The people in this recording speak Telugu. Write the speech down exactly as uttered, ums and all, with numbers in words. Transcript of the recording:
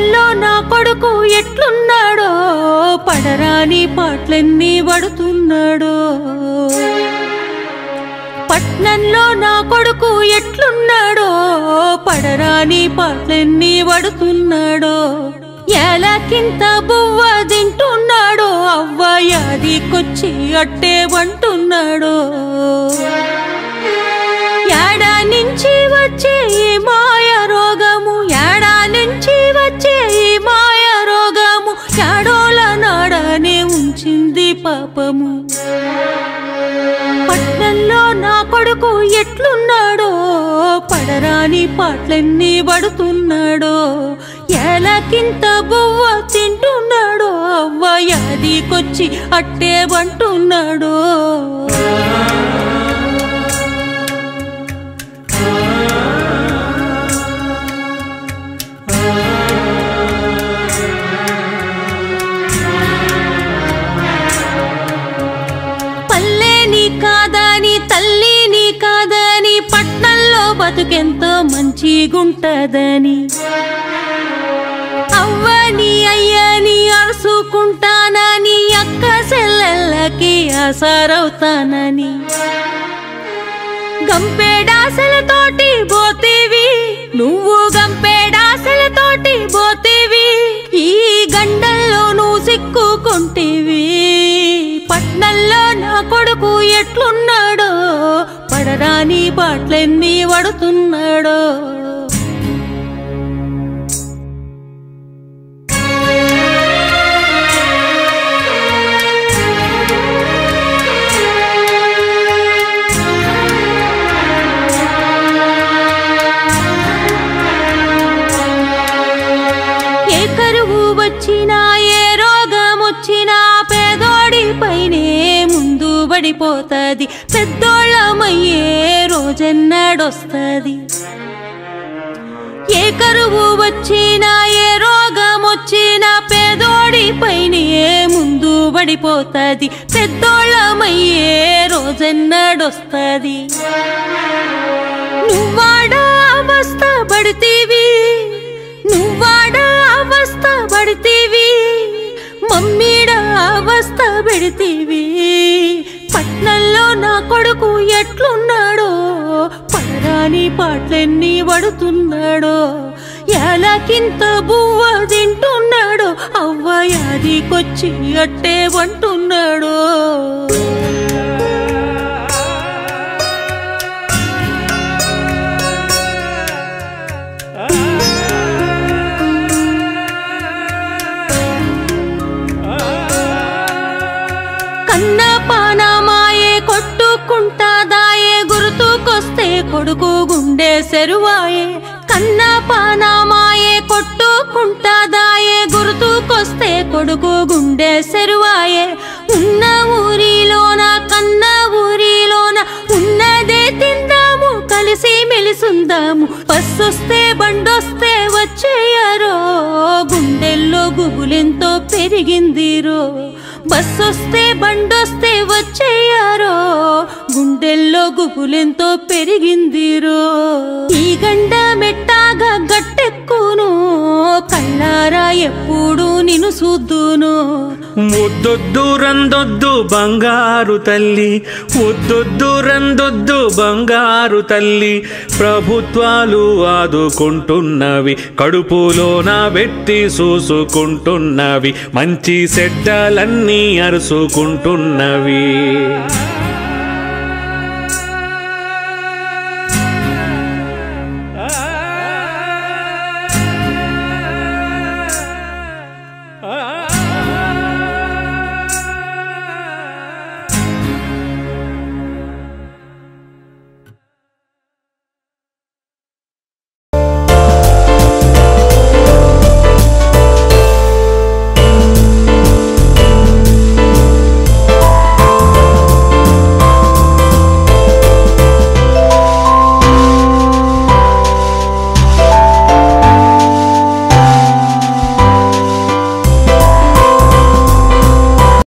కళ్ళల్లో నా కొడుకు ఎట్లున్నాడో పడరాని పాటలన్నీ వడుతున్నాడో పట్నంలో నా కొడుకు ఎట్లున్నాడో పడరాని పాటలన్నీ వడుతున్నాడో ఎలాకింత బువ్వ తింటున్నాడో అవ్వ యాదికొచ్చి అట్టే వంటున్నాడో యాడా నుంచి వచ్చే ఈ మాయ రోగము యాడా నుంచి వచ్చే ఈ మాయ రోగము యాడోల నాడనే ఉంచింది పాపము పట్నంలో నా కొడుకు ఎట్లున్నాడో పడరాని పాటలన్నీ పడుతున్నాడో ఎలాకింత బువ్వ తింటున్నాడో అవ్వ యాదికొచ్చి అట్టే వంటున్నాడో బతుకెంతో మంచిగుంటదని అవ్వని అయ్యని అరుసుకుంటానని అక్క సెల్లెళ్ళకి ఆసారవుతానని గంపేడాసలతోటి పోతేవి నువ్వు గంపేడాసలతోటి పోతేవి ఈ గండల్లో నువ్వు సిక్కుకుంటేవి పట్నంలో నా కొడుకు ఎట్లున్నాడో పడరాని పాటలన్నీ వడుతున్నాడో ఏ కరువు వచ్చినా ఏ రోగం వచ్చినా పేదోడి పైనే ముందు పడిపోతుంది పెద్దోళ్ళమయ్యే రోజన్నడొస్తుంది ఏ కరువు వచ్చినా ఏ రోగం వచ్చినా పేదోడి పైనే ముందు పడిపోతుంది పెద్దోళ్ళమయ్యే రోజన్నడొస్తుంది నువ్వాడా అవస్థ పడితేవి నువ్వాడా అవస్థ పడితేవి మమ్మీడా అవస్థ పెడితేవి పట్నంలో నా కొడుకు ఎట్లున్నాడో పడరాని పాటలన్నీ వడుతున్నాడో ఎలాకింత బువ్వ తింటున్నాడో అవ్వ యాదికొచ్చి అట్టే వంటున్నాడో కొడుకు గుండె సెరువాయే కన్నా పానామాయే కొట్టుకుంటాదాయే గుర్తుకొస్తే కొడుకు గుండె సెరువాయే ఉన్న ఊరిలోన కన్న ఊరిలోన ఉన్నదే తిందాము కలిసి మెలిసుందాము బస్సొస్తే బండొస్తే వచ్చేయరో గుండెల్లో గుబులెంతో పెరిగిందిరో బస్సొస్తే బండొస్తే వచ్చేయారో గుండెల్లో గుబులెంతో పెరిగిందిరో ఈ గండ మెట్టాగా గట్టెక్కును కళ్ళారా ఎప్పుడు నిన్ను చూద్దును వద్దొద్దు రందొద్దు బంగారు తల్లి వద్దొద్దు రందొద్దు బంగారు తల్లి ప్రభుత్వాలు ఆదుకుంటున్నవి కడుపులోన పెట్టి చూసుకుంటున్నవి మంచి చెడ్డలన్నీ అరుసుకుంటున్నవి.